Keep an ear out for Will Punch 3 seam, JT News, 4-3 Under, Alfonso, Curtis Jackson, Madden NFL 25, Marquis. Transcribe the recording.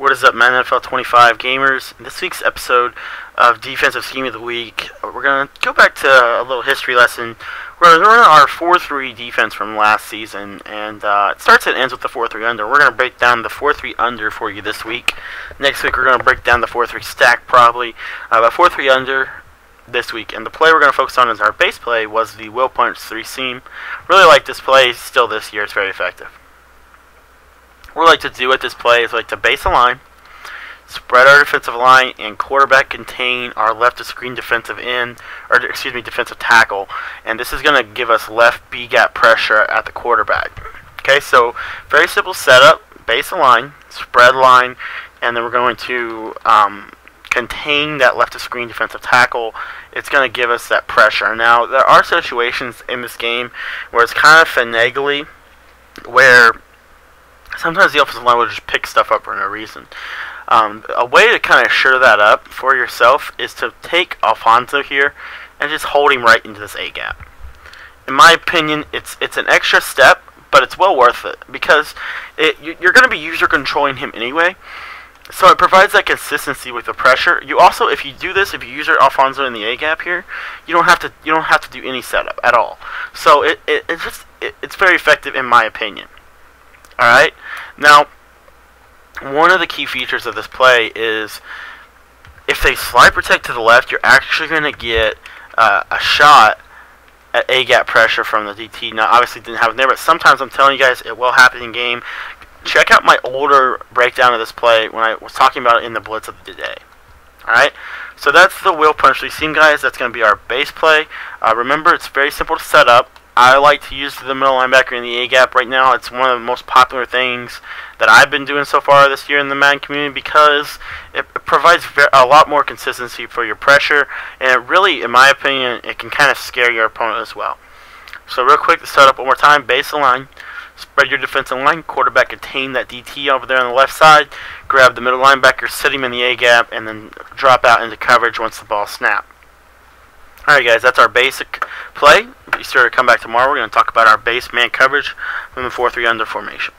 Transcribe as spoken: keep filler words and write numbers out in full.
What is up, Madden N F L twenty-five gamers? In this week's episode of Defensive Scheme of the Week, we're going to go back to a little history lesson. We're going to learn our four three defense from last season, and uh, it starts and ends with the four three under. We're going to break down the four three under for you this week. Next week, we're going to break down the four three stack, probably. Uh, but four three under this week, and the play we're going to focus on as our base play was the Will Punch three seam. Really like this play still this year. It's very effective. What we like to do with this play is we like to base a line, spread our defensive line, and quarterback contain our left to screen defensive end, or excuse me, defensive tackle. And this is going to give us left B gap pressure at the quarterback. Okay, so very simple setup: base a line, spread line, and then we're going to um, contain that left to screen defensive tackle. It's going to give us that pressure. Now there are situations in this game where it's kind of finagly, where sometimes the offensive line will just pick stuff up for no reason. Um, a way to kind of shore that up for yourself is to take Alfonso here and just hold him right into this A-gap. In my opinion, it's it's an extra step, but it's well worth it because it, you're going to be user-controlling him anyway. So it provides that consistency with the pressure. You also, if you do this, if you use your Alfonso in the A gap here, you don't have to you don't have to do any setup at all. So it, it it's just it, it's very effective in my opinion. Alright, now one of the key features of this play is if they slide protect to the left, you're actually going to get uh, a shot at A-gap pressure from the D T. Now, obviously, it didn't happen there, but sometimes I'm telling you guys it will happen in game. Check out my older breakdown of this play when I was talking about it in the Blitz of the Day. Alright, so that's the Will Punch three seam, guys. That's going to be our base play. Uh, remember, it's very simple to set up. I like to use the middle linebacker in the A-gap right now. It's one of the most popular things that I've been doing so far this year in the Madden community because it provides a lot more consistency for your pressure, and it really, in my opinion, it can kind of scare your opponent as well. So real quick, to set up one more time, base the line, spread your defensive line, quarterback contain that D T over there on the left side, grab the middle linebacker, sit him in the A-gap, and then drop out into coverage once the ball snaps. Alright guys, that's our basic play. Be sure to come back tomorrow. We're going to talk about our base man coverage from the four three under formation.